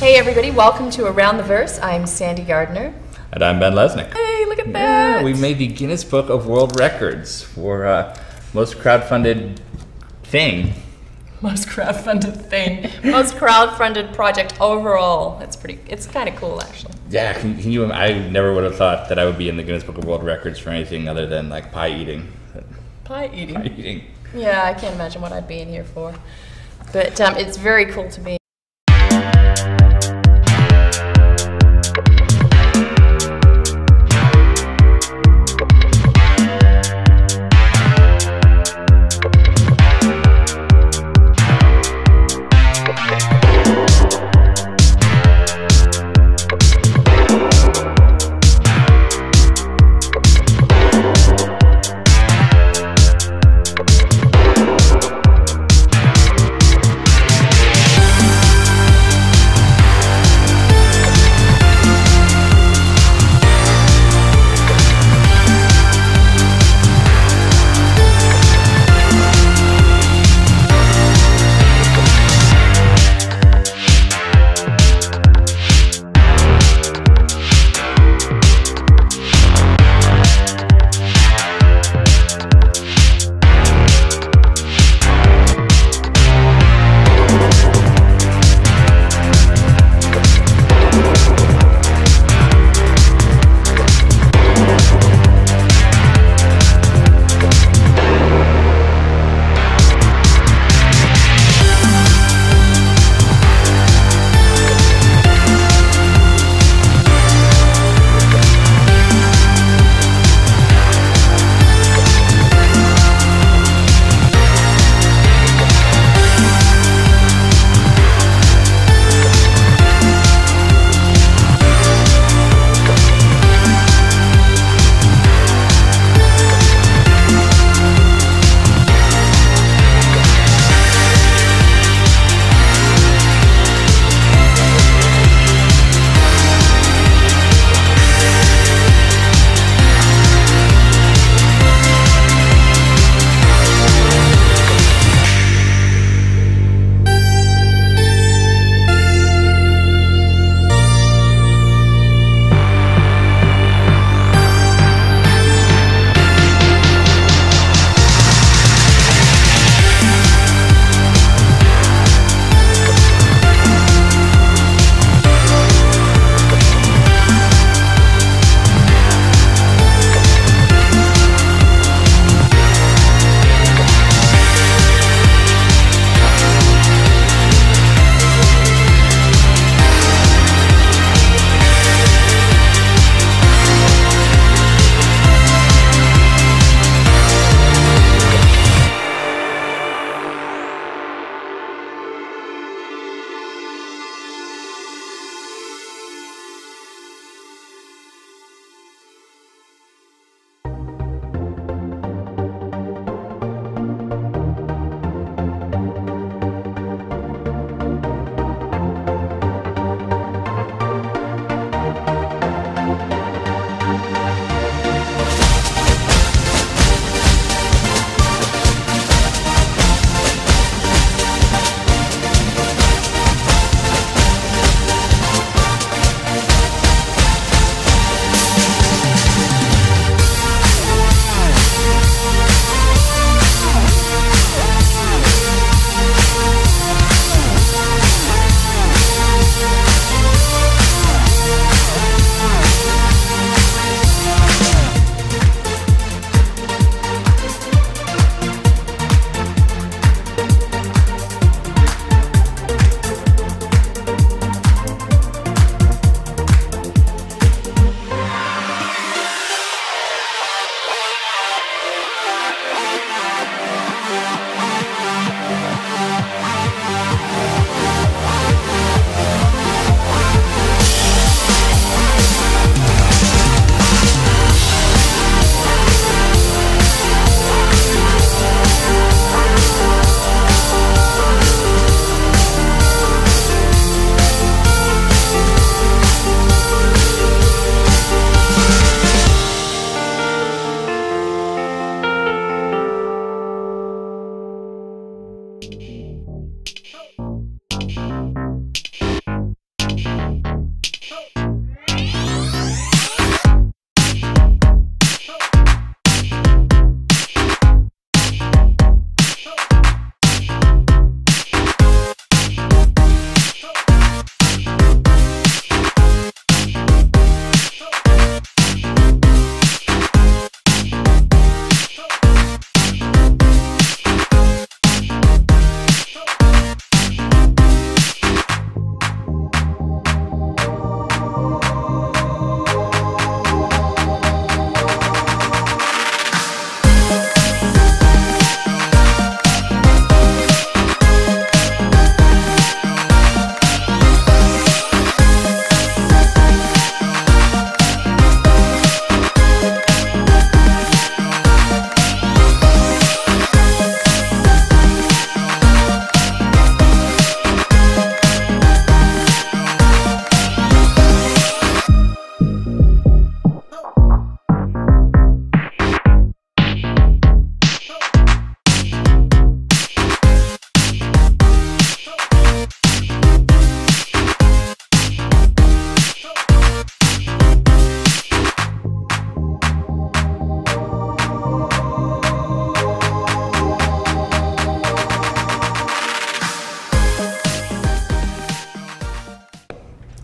Hey everybody, welcome to Around the Verse. I'm Sandy Yardner. And I'm Ben Lesnick. Hey, look at that! Yeah, we made the Guinness Book of World Records for most crowdfunded thing. Most crowdfunded thing. Most crowdfunded project overall. That's pretty, it's kind of cool actually. Yeah, can you, I never would have thought that I would be in the Guinness Book of World Records for anything other than like pie eating. Pie eating. Yeah, I can't imagine what I'd be in here for. But it's very cool to me.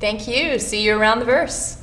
Thank you. See you around the verse.